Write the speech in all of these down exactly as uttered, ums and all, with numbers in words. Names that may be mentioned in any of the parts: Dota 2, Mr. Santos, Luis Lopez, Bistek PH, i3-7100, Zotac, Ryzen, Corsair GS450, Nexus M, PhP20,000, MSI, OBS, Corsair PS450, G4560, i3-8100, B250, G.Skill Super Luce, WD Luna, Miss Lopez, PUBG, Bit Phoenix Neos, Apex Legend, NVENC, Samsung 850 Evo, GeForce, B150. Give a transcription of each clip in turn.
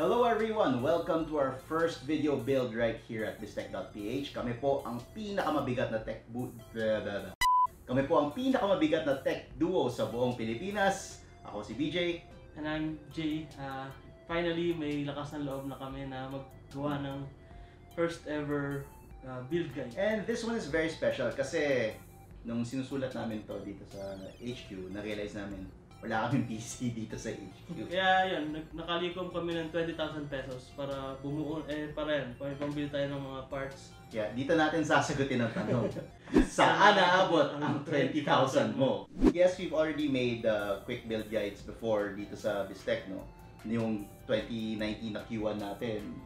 Hello everyone! Welcome to our first video build right here at Bistek P H. Kami po ang pinakamabigat na tech bu- blah, blah, blah. Kami po ang pinakamabigat na tech duo sa buong Pilipinas. Ako si B J. And I'm Jay. Uh, finally, may lakas ng loob na kami na maggawa ng first ever uh, build guide. And this one is very special kasi nung sinusulat namin to dito sa H Q, na-realize namin wala kaming P C dito sa H Q. Kaya yun, nakalikom kami ng twenty thousand pesos para bumuo, eh para yan, para pambili tayo ng mga parts. Kaya yeah, dito natin sasagutin ang tanong, saan naabot ang twenty thousand mo? Yes, we've already made uh, quick build guides before dito sa Bistek, no? Yung twenty nineteen na Q one natin,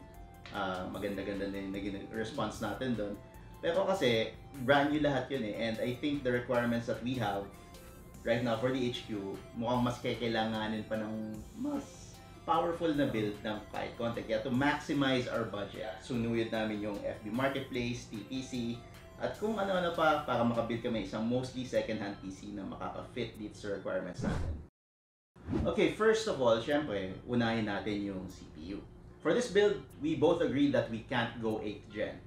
uh, maganda-ganda na yung naging response natin doon. Pero kasi, brand new lahat yun eh, and I think the requirements that we have right now for the H Q, mukhang mas kailanganin pa ng mas powerful na build ng kahit konti. Kaya to maximize our budget, sunuyin namin yung F B Marketplace, T P C, at kung ano-ano pa para makabuild kami isang mostly second-hand P C na makaka-fit dito sa requirements natin. Okay, first of all, syempre, unahin natin yung C P U. For this build, we both agreed that we can't go eighth gen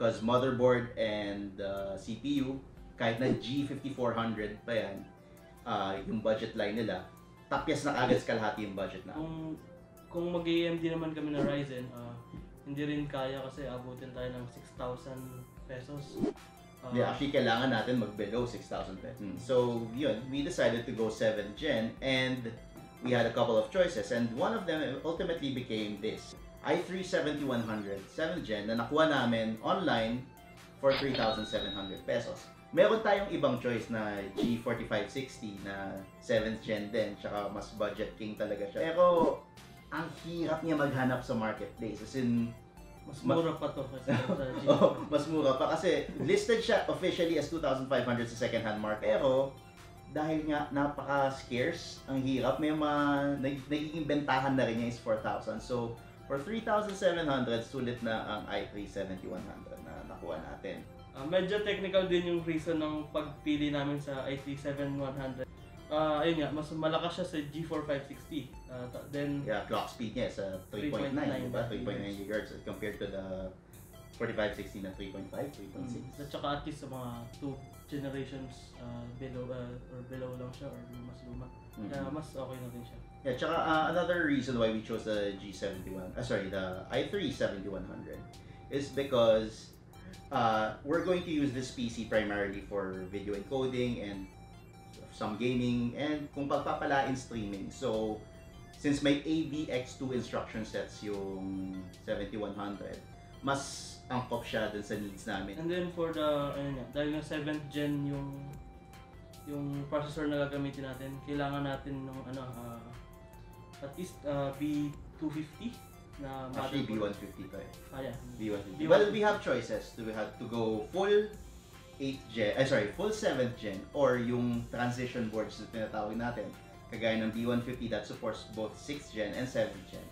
because motherboard and uh, C P U, kahit na G fifty-four hundred pa yan, Uh, yung budget line nila, tapyas na agad sa kalahati yung budget na. Kung, kung mag-A M D naman kami na Ryzen, uh, hindi rin kaya kasi abutin tayo ng six thousand pesos. Uh, yeah, actually kailangan natin mag-below six thousand pesos. Mm. So yun, we decided to go seventh gen and we had a couple of choices and one of them ultimately became this. i three seventy-one hundred, seventh gen na nakuha namin online for three thousand seven hundred pesos. Meron tayong ibang choice na G forty-five sixty na seventh gen din, tsaka mas budget king talaga siya. Pero ang hirap niya maghanap sa marketplace. As in, mas mura pa to kasi oh, mas mura pa kasi listed siya officially as two thousand five hundred sa second hand market. Pero dahil nga napaka scarce, ang hirap, may ma nagiging bentahan na rin niya is four thousand. So for three thousand seven hundred, sulit na ang i three seventy-one hundred na nakuha natin. Uh, medyo technical din yung reason ng pagpili namin sa i three seventy-one hundred. Uh, ayun nga, mas malakas siya sa G forty-five sixty. Uh, then, yeah, clock speed niya sa three point nine, diba? three point nine gigahertz compared to the forty-five sixty na three point five, three point six. Mm, at saka at least sa mga two generations uh, below uh, or below lang siya or mas luma. Mm-hmm. Kaya mas okay na din siya. Yeah, tsaka uh, another reason why we chose the G seventy-one, uh, sorry, the i three seventy-one hundred is because Uh, we're going to use this P C primarily for video encoding and some gaming and kung pagpapalain streaming. So, since may A B X two instruction sets yung seventy-one hundred, mas angkop siya dun sa needs namin. And then for the, ayun nga, dahil yung seventh gen yung yung processor na gagamitin natin, kailangan natin ng ano, uh, at least uh, B two fifty. Na actually, B one fifty pa eh. Ah, yeah. B one fifty. Well, we have choices. Do we have to go full eighth gen, ay sorry, full seventh gen or yung transition boards na tinatawag natin. Kagaya ng B one fifty that supports both sixth gen and seventh gen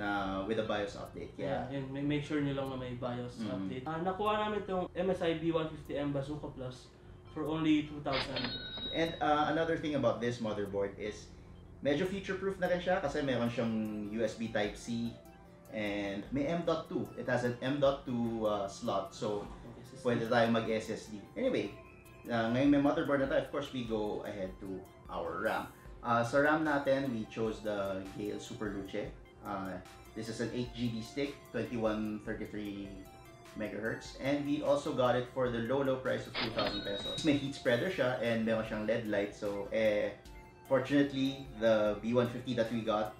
na with a BIOS update. Yeah, yeah, and make sure nyo lang na may BIOS mm -hmm. update. Uh, nakuha namin itong M S I B one fifty M Plus for only two thousand. And uh, another thing about this motherboard is medyo future-proof na rin siya kasi meron siyang U S B Type C and may M dot two. It has an M dot two uh, slot, so pwede tayong mag-S S D. Anyway, uh, ngayon may motherboard na tayo. Of course, we go ahead to our RAM. Uh, sa RAM natin, we chose the G.Skill Super Luce. Uh, this is an eight G B stick, twenty-one thirty-three megahertz. And we also got it for the low, low price of two thousand pesos. May heat spreader siya and meron siyang L E D light. So, eh, fortunately, the B one fifty that we got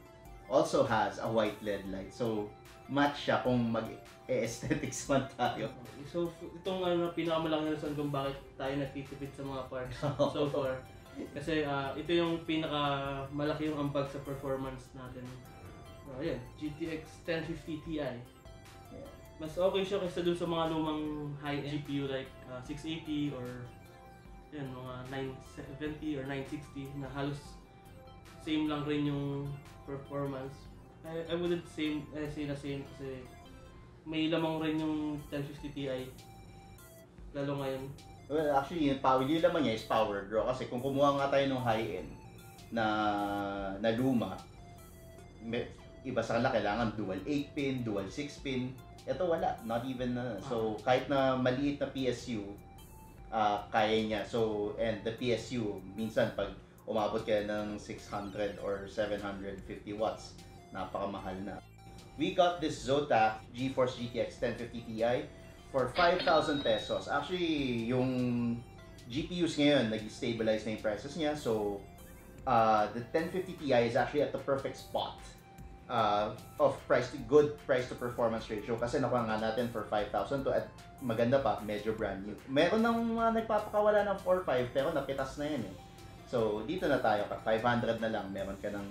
also has a white L E D light, so match siya kung mag-aesthetics man tayo. So itong ano, pinakamalaki na reason kung bakit tayo nagtitipid sa mga parts so far. Kasi uh, ito yung pinakamalaki yung ambag sa performance natin. Uh, yeah, G T X ten fifty T I. Yeah. Mas okay siya kaysa dun sa mga lumang high-end G P U like uh, six eighty or yan, mga nine seventy or nine sixty na halos same lang rin yung performance. I, I wouldn't same, eh, say na same kasi may lamang rin yung ten fifty T I lalo ngayon. Well, actually yung, yung lamang niya is power draw kasi kung kumuha nga tayo ng high-end na, na luma, Iba sa kanila kailangan dual eight pin, dual six pin. Ito wala, not even na. Uh, so kahit na maliit na P S U, uh, kaya niya. So, and the P S U, minsan pag umabot kayo ng six hundred or seven hundred fifty watts, napakamahal na. We got this Zotac GeForce G T X ten fifty T I for five thousand pesos. Actually, yung G P Us ngayon, nag-stabilize na yung prices niya. So, uh, the ten fifty T I is actually at the perfect spot uh, of price to good price to performance ratio. Kasi nakuha nga natin for five thousand to at maganda pa, medyo brand new. Meron ng uh, nagpapakawala ng four or five pero napitas na yan eh. So, dito na tayo. five hundred na lang, meron ka ng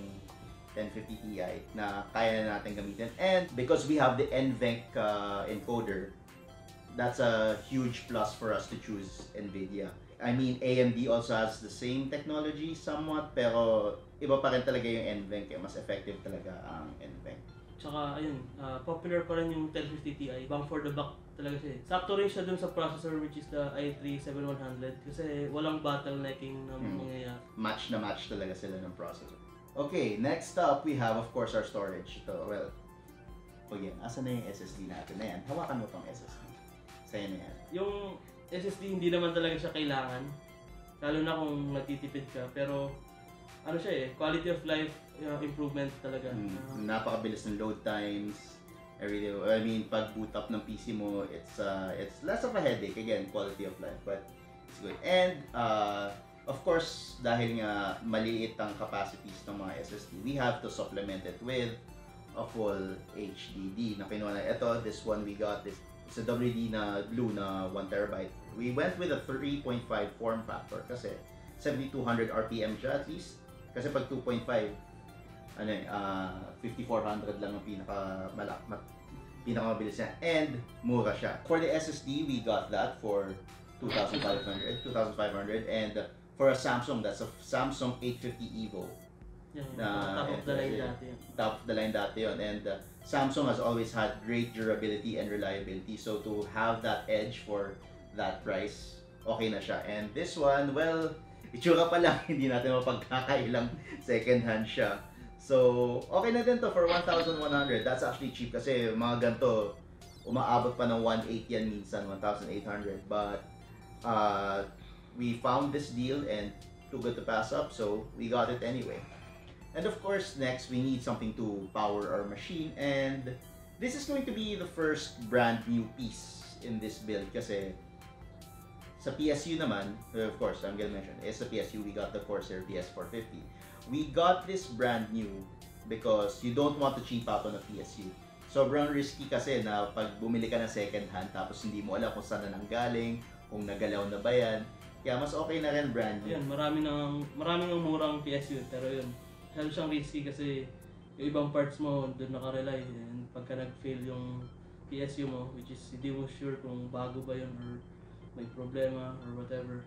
ten fifty T I na kaya na natin gamitin. And because we have the N venc uh, encoder, that's a huge plus for us to choose NVIDIA. I mean, A M D also has the same technology somewhat, pero iba pa rin talaga yung N venc. Eh. Mas effective talaga ang N venc. Tsaka, ayun, uh, popular pa rin yung ten fifty T I. Bang for the buck talaga siya. Sakto rin siya dun sa processor, which is the i three seventy-one hundred. Kasi walang bottlenecking na mangyayari. Hmm. Match na match talaga sila ng processor. Okay, next up, we have, of course, our storage. Ito, well, again, asa na yung S S D natin? Ayan, hawakan mo tong S S D. Yung S S D hindi naman talaga siya kailangan, lalo na kung matitipid ka, pero ano siya eh, quality of life uh, improvement talaga. Mm, napakabilis ng load times, everyday. I mean, pag boot up ng P C mo, it's uh, it's less of a headache, again, quality of life, but it's good. And uh, of course, dahil nga maliit ang capacities ng mga S S D, we have to supplement it with a full H D D na kinuha na ito. This one we got, this it's a W D na Luna one terabyte. We went with a three point five form factor kasi seventy-two hundred R P M siya at least. Kasi pag two point five, ano eh, uh, fifty-four hundred lang ang pinakamalakmat, pinakamabilis niya. And mura siya. For the S S D, we got that for two thousand five hundred. And uh, for a Samsung, that's a Samsung eight fifty Evo. Yeah, na, top of the line dati yun. Top of the line dati yun. And uh, Samsung has always had great durability and reliability. So to have that edge for that price, okay na siya. And this one, well, itsura pa lang. Hindi natin mapagkakailang second hand siya. So, okay na din to for one thousand one hundred. That's actually cheap kasi mga ganito, umaabot pa ng one eighty yan minsan, one thousand eight hundred. But uh, we found this deal and too good to pass up. So we got it anyway. And of course, next, we need something to power our machine. And this is going to be the first brand new piece in this build. Kasi sa P S U naman, of course, I'm gonna mention, eh, sa P S U, we got the Corsair P S four fifty. We got this brand new because you don't want to cheap out on a P S U. Sobrang risky kasi na pag bumili ka ng second hand, tapos hindi mo alam kung saan na nanggaling, kung nagalaw na ba yan. Kaya mas okay na rin brand new. Ayan, marami ng, maraming murang P S U, pero yun. Lalo siyang risky kasi yung ibang parts mo doon nakarely and pagka nag-fail yung P S U mo, which is hindi mo sure kung bago ba yun or may problema or whatever.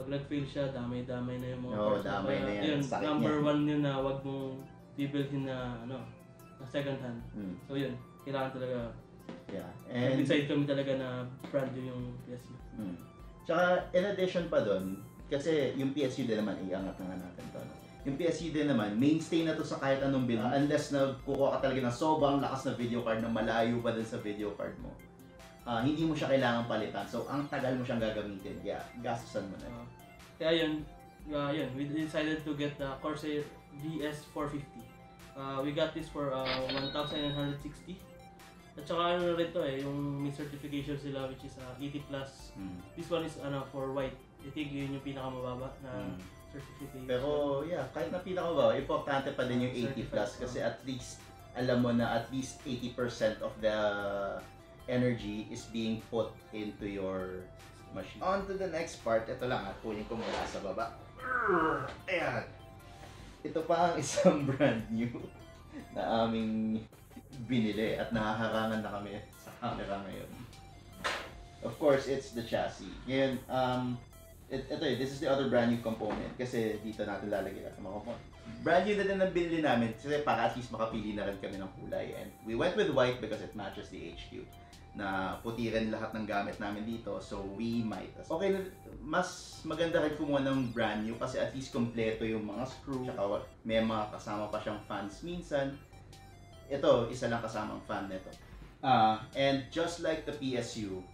Pag nag-fail siya, damay-damay na yung mga no, parts damay mo. Na yan. Yun, number yan. One yun na huwag mong i-buildin na, ano, na second hand. Hmm. So yun, kailangan talaga. Yeah. And inside kami talaga na brand new yung P S U. Hmm. Tsaka in addition pa doon, kasi yung P S U din naman, iangat na nga natin to. Yung P S U din naman, mainstay na to sa kahit anong build. Unless na kukuha ka talaga ng sobrang lakas na video card na malayo pa din sa video card mo. Uh, hindi mo siya kailangan palitan. So, ang tagal mo siyang gagamitin. Yeah, gastusan mo na. Uh, kaya yun, uh, yun, we decided to get the uh, Corsair G S four fifty. Uh, we got this for uh, one thousand nine hundred sixty. At saka ano na rin to eh, yung may certification sila which is uh, eighty plus. Hmm. This one is ano, for white. I think yun yung pinakamababa na hmm. Pero yeah, kahit na pinakababa, importante pa din yung eighty plus kasi at least alam mo na at least eighty percent of the energy is being put into your machine. On to the next part, ito lang at kunin ko mula sa baba. Ayan. Ito pa ang isang brand new na aming binili at nahaharangan na kami sa camera ngayon. Of course, it's the chassis. Ngayon, um... It, ito eh, this is the other brand new component kasi dito natin lalagyan ang mga component. Brand new na din ang binili namin kasi para at least makapili na rin kami ng kulay. And we went with white because it matches the H Q. Na puti rin lahat ng gamit namin dito, so we might. Okay, mas maganda rin kumuha ng brand new kasi at least kompleto yung mga screw. Tsaka may mga kasama pa siyang fans minsan. ito, isa lang kasamang fan nito. Uh, and just like the P S U,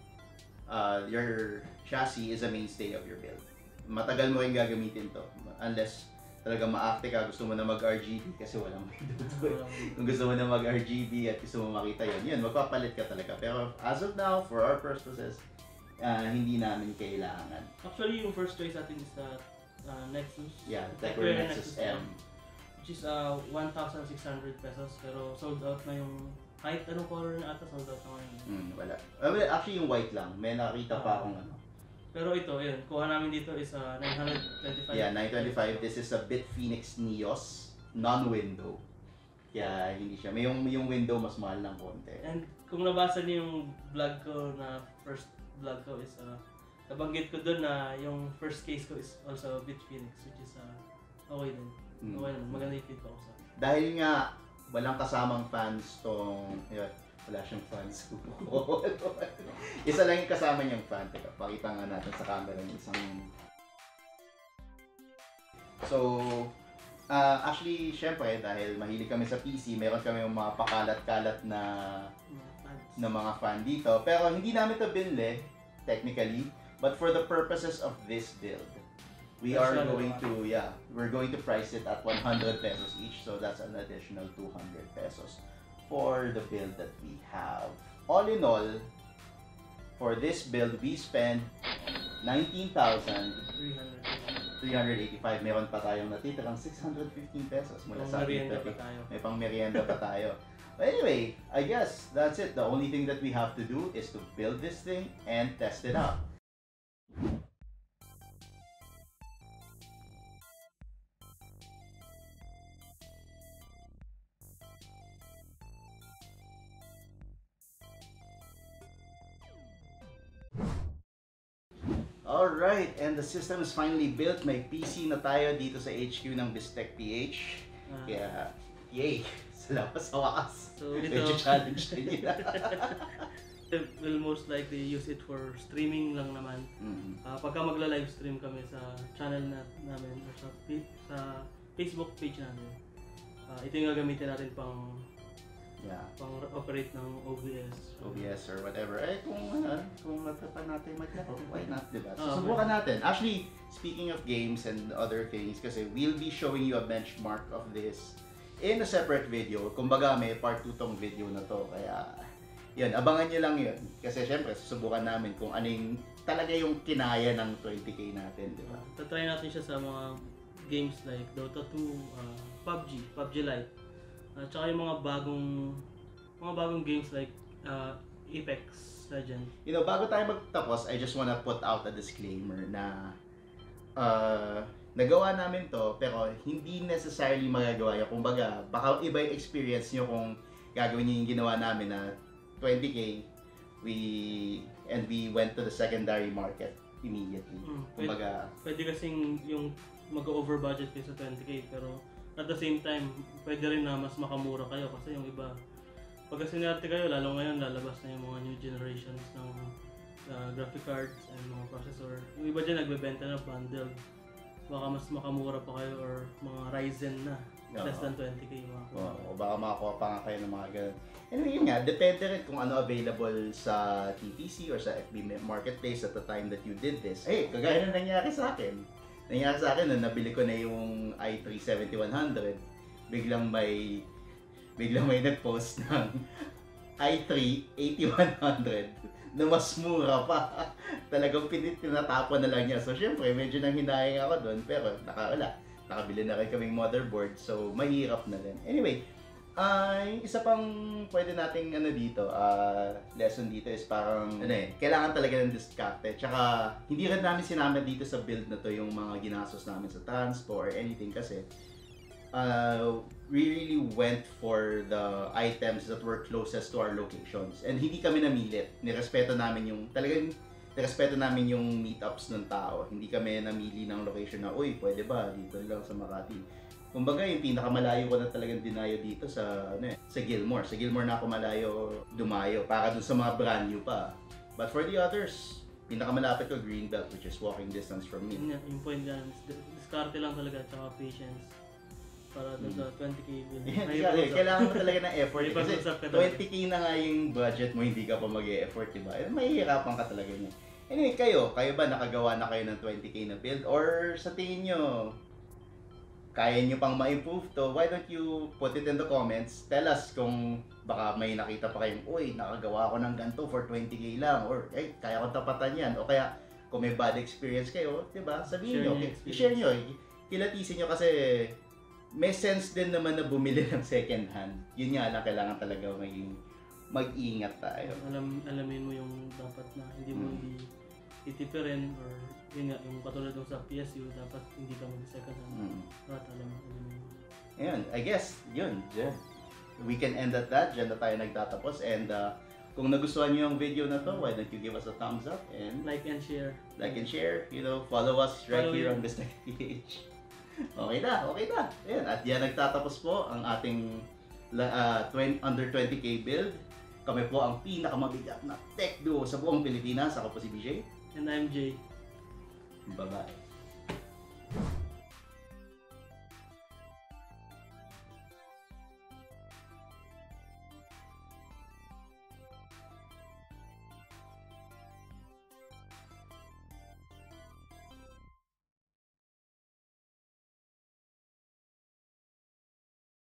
uh, your chassis is a mainstay of your build. Matagal mo yung gagamitin to. Unless talaga ma-active ka, gusto mo na mag-R G B kasi walang magdudugo. Kung gusto mo na mag-R G B at gusto mo makita yun, yun, magpapalit ka talaga. Pero as of now, for our purposes, uh, hindi namin kailangan. Actually, yung first choice natin is the uh, Nexus. Yeah, the Nexus M. Which is uh, one thousand six hundred pesos, pero sold out na yung... Kahit anong color na ata, sold out na ngayon. Mm, wala. Well, actually, yung white lang. May nakita uh, pa akong ano. Pero ito, yun. Kuha namin dito is uh, nine twenty-five. Yeah, nine twenty-five. This is a Bit Phoenix Neos. Non-window. Kaya hindi siya. May yung, yung window mas mahal ng konti. And kung nabasa niyo yung vlog ko na first vlog ko is uh, nabanggit ko doon na yung first case ko is also Bit Phoenix, which is uh, okay din. Mm. Okay din. Maganda yung feedback ko sa akin. Dahil nga walang kasamang fans tong... Yun, wala siyang fans. Isa lang yung kasama niyang fan. Teka, pakita nga natin sa camera yung isang... So, uh, actually, syempre, dahil mahilig kami sa P C, meron kami yung mga pakalat-kalat na, na mga fan dito. Pero hindi namin ito binili, technically. But for the purposes of this build, we are going to, yeah, we're going to price it at one hundred pesos each, so that's an additional two hundred pesos for the build that we have. All in all, for this build, we spent nineteen thousand three hundred eighty-five. Meron pa tayong natitirang six hundred fifteen pesos mula sa merienda pa tayo. May pang merienda pa tayo. Anyway, I guess that's it. The only thing that we have to do is to build this thing and test it out. Alright, and the system is finally built. May P C na tayo dito sa H Q ng Bistek P H. Ah. Kaya, yay! Salamat sa wakas. So, medyo challenge na nila. We'll most likely use it for streaming lang naman. Mm-hmm. uh, pagka magla-live stream kami sa channel na, namin or sa, sa Facebook page namin. Uh, ito yung gagamitin natin pang... Yeah. Pang-operate ng O B S. O B S or whatever. Eh, kung ano, kung matapan natin maglaro, why not, diba? So, oh, okay. Subukan natin. Actually, speaking of games and other things, kasi we'll be showing you a benchmark of this in a separate video. Kumbaga, may part two tong video na to. Kaya, yun, abangan nyo lang yun. Kasi, syempre, susubukan namin kung anong talaga yung kinaya ng twenty K natin, diba? Uh, tatry natin siya sa mga games like Dota two, uh, P U B G, P U B G Lite. At uh, saka yung mga bagong mga bagong games like uh, Apex Legend. You know, bago tayo magtapos, I just wanna put out a disclaimer na uh, nagawa namin to pero hindi necessarily magagawa yun. Kumbaga, baka iba yung experience nyo kung gagawin nyo yung ginawa namin na twenty K we, and we went to the secondary market immediately. Mm, kumbaga, pwede, pwede kasing yung mag-over budget kayo sa twenty K pero at the same time, pwede rin na mas makamura kayo kasi yung iba pag sinerte kayo, lalo ngayon lalabas na yung mga new generations ng uh, graphic cards and mga processor. Yung iba dyan nagbebenta na bundle. Baka mas makamura pa kayo or mga Ryzen na. No. Less than twenty K mga oh, o baka makakuha pa nga kayo ng mga ganun. Anyway, yun nga, depende rin kung ano available sa T P C or sa F B Marketplace at the time that you did this. Eh, hey, kagaya na nangyari sa akin. Nangyari sa akin, nung nabili ko na yung i three seventy-one hundred, biglang may, biglang may nag-post ng i three eighty-one hundred na mas mura pa. Talagang pinatapon na lang niya. So, syempre, medyo nang hinayang ako doon, pero nakawala. Nakabili na rin kaming motherboard, so mahirap na rin. Anyway, uh, isa pang pwede nating ano dito, uh, lesson dito is parang, ano eh, kailangan talaga ng diskarte. Tsaka, hindi rin namin sinama dito sa build na to yung mga ginastos namin sa transpo or anything kasi uh, we really went for the items that were closest to our locations. And hindi kami namilit. Nirespeto namin yung, talagang nirespeto namin yung meetups ng tao. Hindi kami namili ng location na, uy, pwede ba? Dito lang sa Makati. Kumbaga, yung pinakamalayo ko na talagang dinayo dito sa, ano eh, sa Gilmore. Sa Gilmore na ako malayo, dumayo, para dun sa mga brand new pa. But for the others, pinakamalapit ko Greenbelt, which is walking distance from me. Yung point yan, diskarte lang talaga, tsaka patience. para doon sa twenty K bill. Kailangan mo talaga ng effort eh. Kasi twenty K na nga yung budget mo, hindi ka pa mag-e-effort, diba? Eh, mahihirapan ka talaga niya. Anyway, kayo, kayo ba nakagawa na kayo ng twenty K na build? Or sa tingin nyo, kaya nyo pang ma-improve to? Why don't you put it in the comments? Tell us kung baka may nakita pa kayong, uy, nakagawa ko ng ganito for twenty K lang. Or, eh, kaya ko tapatan yan. O kaya, kung may bad experience kayo, diba? Sabihin nyo, i-share nyo, kilatisin nyo kasi may sense din naman na bumili ng second hand. Yun nga lang, kailangan talaga maging mag-ingat tayo. Alam, alamin mo yung dapat na hindi mo hmm. itipirin or yun nga, yung katulad ng sa P S U, dapat hindi ka mag-second hand. Hmm. Dapat alam, alamin mo. Ayan, I guess, yun. Yeah. We can end at that. Diyan na tayo nagtatapos. And, uh, kung nagustuhan nyo yung video na to, why don't you give us a thumbs up and like and share. Like and share, you know, follow us right follow here you. on Bistek P H. Okay na, okay na. Ayan, at yan nagtatapos po ang ating uh, under twenty K build. Kami po ang pinakamabigat na tech duo sa buong Pilipinas. Ako po si B J. And I'm Jay. Bye-bye.